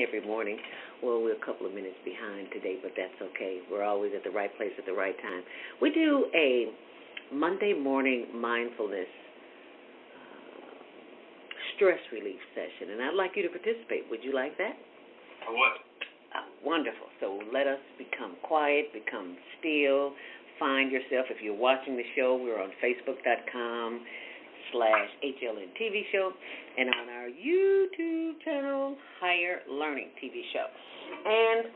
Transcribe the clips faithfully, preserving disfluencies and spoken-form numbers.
Every morning. Well, we're a couple of minutes behind today, but that's okay. We're always at the right place at the right time. We do a Monday morning mindfulness uh, stress relief session, and I'd like you to participate. Would you like that? I would. Uh, wonderful. So let us become quiet, become still, find yourself. If you're watching the show, we're on Facebook dot com slash H L N T V show, and on our YouTube channel, Higher Learning T V show. And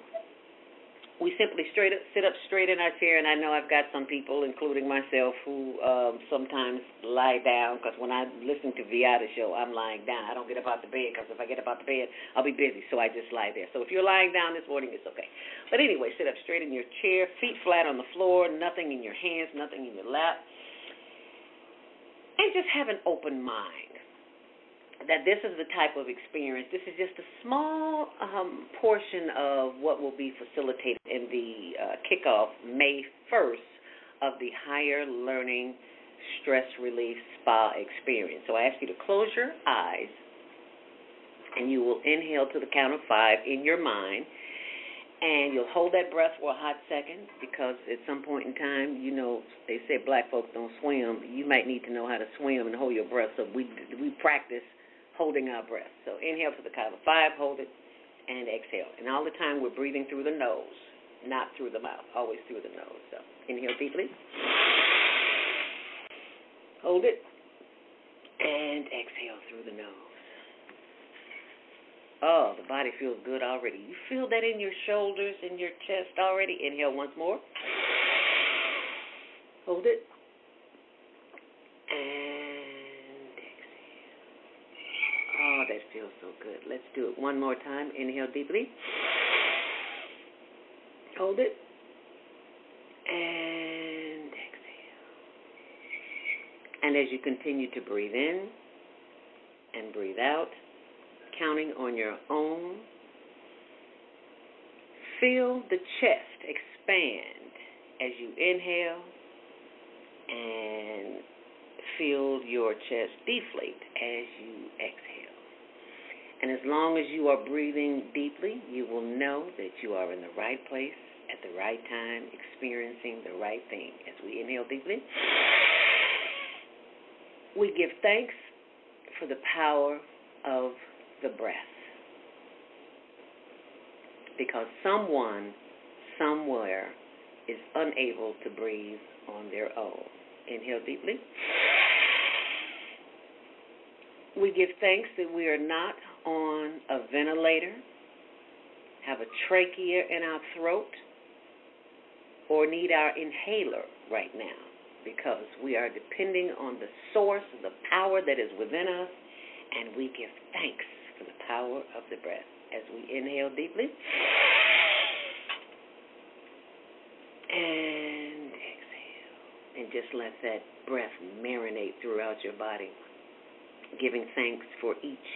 we simply straight up, sit up straight in our chair, and I know I've got some people, including myself, who um, sometimes lie down, because when I listen to Viada's show, I'm lying down. I don't get up out the bed, because if I get up out the bed, I'll be busy, so I just lie there. So if you're lying down this morning, it's okay. But anyway, sit up straight in your chair, feet flat on the floor, nothing in your hands, nothing in your lap. And just have an open mind that this is the type of experience. This is just a small um, portion of what will be facilitated in the uh, kickoff May first of the Higher Learning Stress Relief Spa Experience. So I ask you to close your eyes, and you will inhale to the count of five in your mind. And you'll hold that breath for a hot second, because at some point in time, you know, they say black folks don't swim. You might need to know how to swim and hold your breath, so we we practice holding our breath. So inhale to the count of five, hold it, and exhale. And all the time we're breathing through the nose, not through the mouth, always through the nose. So inhale deeply. Hold it, and exhale through the nose. Oh, the body feels good already. You feel that in your shoulders, in your chest already. Inhale once more. Hold it. And exhale. Oh, that feels so good. Let's do it one more time. Inhale deeply. Hold it. And exhale. And as you continue to breathe in and breathe out, counting on your own, feel the chest expand as you inhale, and feel your chest deflate as you exhale. And as long as you are breathing deeply, you will know that you are in the right place at the right time, experiencing the right thing. As we inhale deeply, we give thanks for the power of the breath, because someone somewhere is unable to breathe on their own. Inhale deeply. We give thanks that we are not on a ventilator, have a trachea in our throat, or need our inhaler right now, because we are depending on the source, the power that is within us, and we give thanks for the power of the breath. As we inhale deeply and exhale, and just let that breath marinate throughout your body, giving thanks for each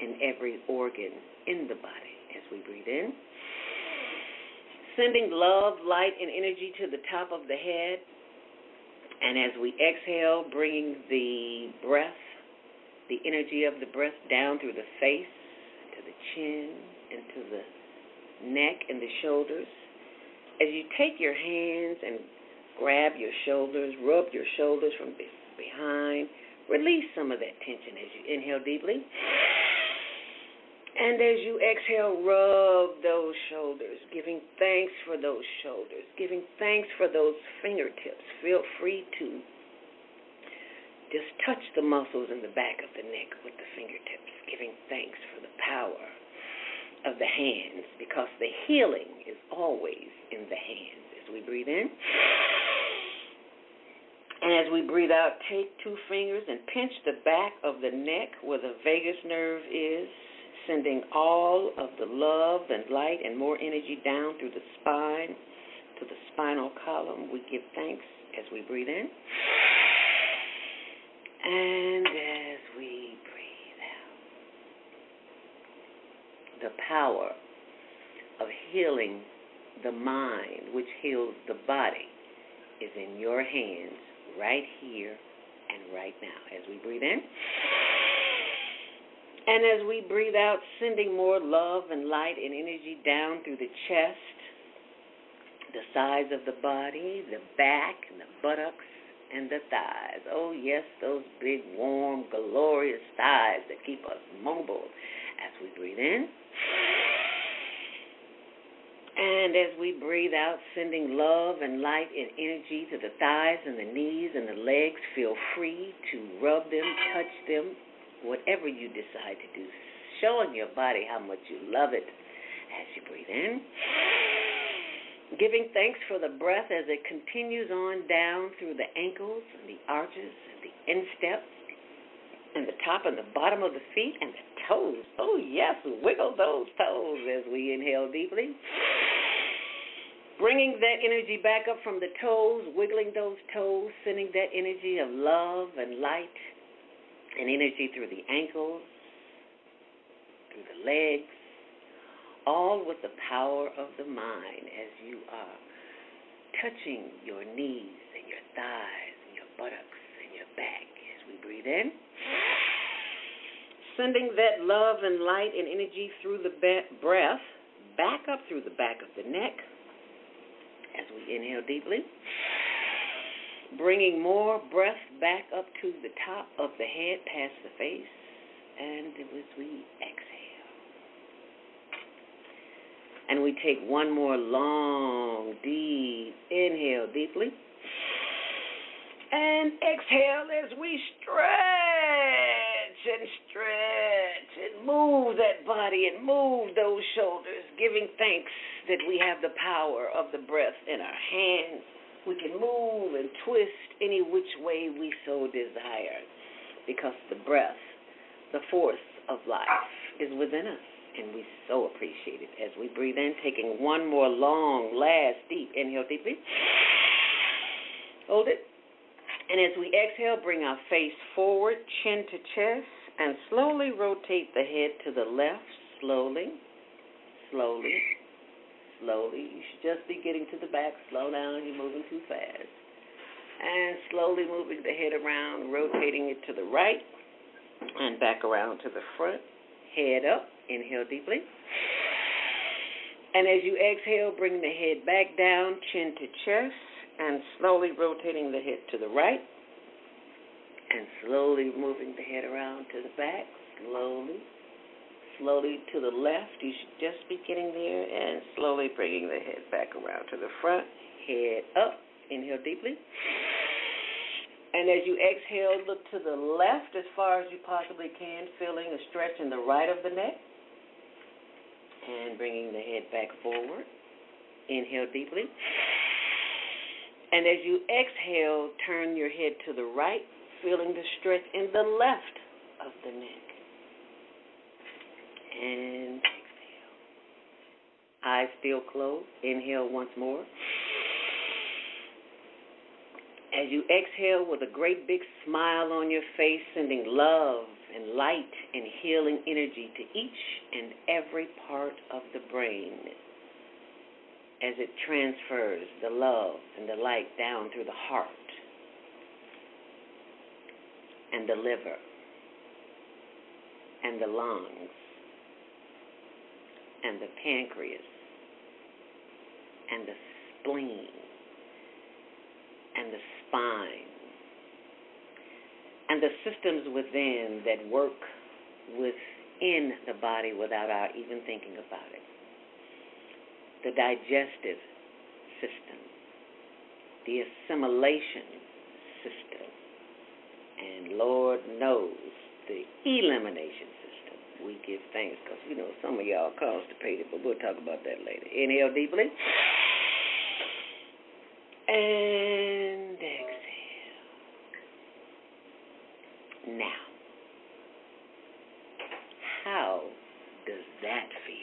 and every organ in the body. As we breathe in, sending love, light, and energy to the top of the head, and as we exhale, bringing the breath, the energy of the breath, down through the face, to the chin, and to the neck and the shoulders. As you take your hands and grab your shoulders, rub your shoulders from behind, release some of that tension as you inhale deeply. And as you exhale, rub those shoulders, giving thanks for those shoulders, giving thanks for those fingertips. Feel free to just touch the muscles in the back of the neck with the fingertips, giving thanks for the power of the hands, because the healing is always in the hands. As we breathe in, and as we breathe out, take two fingers and pinch the back of the neck where the vagus nerve is, sending all of the love and light and more energy down through the spine, to the spinal column. We give thanks as we breathe in. And as we breathe out, the power of healing the mind, which heals the body, is in your hands right here and right now. As we breathe in And as we breathe out, sending more love and light and energy down through the chest, the sides of the body, the back, and the buttocks, and the thighs. Oh, yes, those big, warm, glorious thighs that keep us mobile as we breathe in. And as we breathe out, sending love and light and energy to the thighs and the knees and the legs. Feel free to rub them, touch them, whatever you decide to do. Showing your body how much you love it as you breathe in. Giving thanks for the breath as it continues on down through the ankles and the arches and the insteps and the top and the bottom of the feet and the toes. Oh, yes, wiggle those toes as we inhale deeply. Bringing that energy back up from the toes, wiggling those toes, sending that energy of love and light and energy through the ankles, through the legs, all with the power of the mind as you are touching your knees and your thighs and your buttocks and your back as we breathe in. Sending that love and light and energy through the breath, back up through the back of the neck as we inhale deeply. Bringing more breath back up to the top of the head, past the face, and as we exhale. And we take one more long, deep inhale deeply. And exhale as we stretch and stretch and move that body and move those shoulders, giving thanks that we have the power of the breath in our hands. We can move and twist any which way we so desire because the breath, the force of life, is within us. And we so appreciate it as we breathe in, taking one more long, last, deep inhale deeply. Hold it. And as we exhale, bring our face forward, chin to chest, and slowly rotate the head to the left, slowly, slowly, slowly. You should just be getting to the back. Slow down. You're moving too fast. And slowly moving the head around, rotating it to the right and back around to the front. Head up, inhale deeply. And as you exhale, bring the head back down, chin to chest, and slowly rotating the head to the right, and slowly moving the head around to the back, slowly, slowly to the left. You should just be getting there, and slowly bringing the head back around to the front, head up, inhale deeply. And as you exhale, look to the left as far as you possibly can, feeling a stretch in the right of the neck. And bringing the head back forward. Inhale deeply. And as you exhale, turn your head to the right, feeling the stretch in the left of the neck. And exhale. Eyes still closed. Inhale once more. As you exhale with a great big smile on your face, sending love and light and healing energy to each and every part of the brain as it transfers the love and the light down through the heart and the liver and the lungs and the pancreas and the spleen and the spine, and the systems within that work within the body without our even thinking about it. The digestive system, the assimilation system, and Lord knows, the elimination system. We give thanks because, you know, some of y'all constipated, but we'll talk about that later. Inhale deeply. And exhale. Now, how does that feel?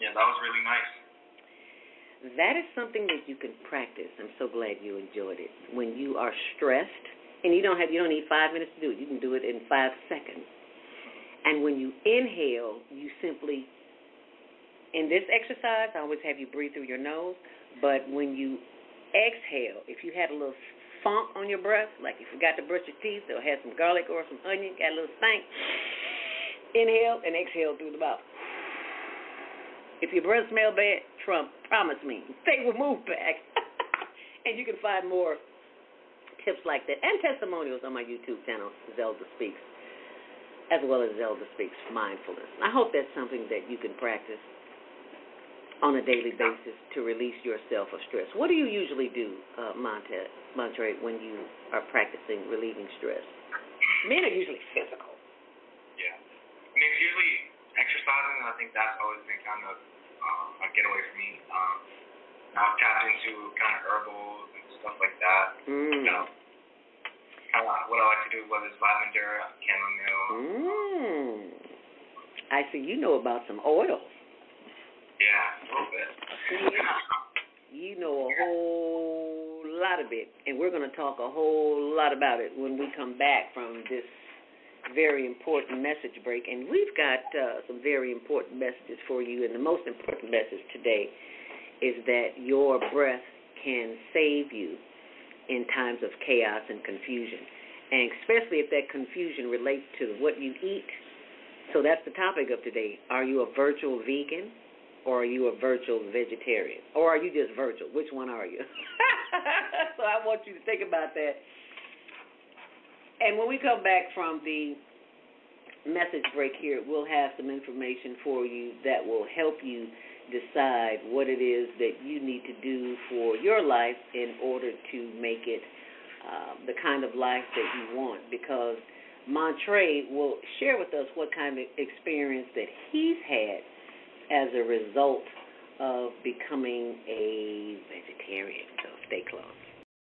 Yeah, that was really nice. That is something that you can practice. I'm so glad you enjoyed it. When you are stressed, and you don't have, you don't need five minutes to do it. You can do it in five seconds. And when you inhale, you simply. In this exercise, I always have you breathe through your nose, but when you exhale, if you had a little funk on your breath, like you forgot to brush your teeth or had some garlic or some onion, got a little stink, inhale and exhale through the mouth. If your breath smells bad, Trump, promise me, they will move back. And you can find more tips like that and testimonials on my YouTube channel, Zelda Speaks, as well as Zelda Speaks Mindfulness. I hope that's something that you can practice on a daily basis to release yourself of stress. What do you usually do, uh, Montre, Montre, when you are practicing relieving stress? Men are usually physical. Yeah. I mean, it's usually exercising, and I think that's always been kind of um, a getaway for me. Um, I've tapped into kind of herbals and stuff like that. Mm. You know, kind of what I like to do, whether it's lavender, chamomile. Mm. I see you know about some oils. Yeah, a little bit. You know a whole lot of it, and we're going to talk a whole lot about it when we come back from this very important message break. And we've got uh, some very important messages for you, and the most important message today is that your breath can save you in times of chaos and confusion, and especially if that confusion relates to what you eat. So that's the topic of today. Are you a virtual vegan? Or are you a virtual vegetarian? Or are you just virtual? Which one are you? So I want you to think about that. And when we come back from the message break here, we'll have some information for you that will help you decide what it is that you need to do for your life in order to make it uh, the kind of life that you want. Because Montre will share with us what kind of experience that he's had as a result of becoming a vegetarian. So stay close.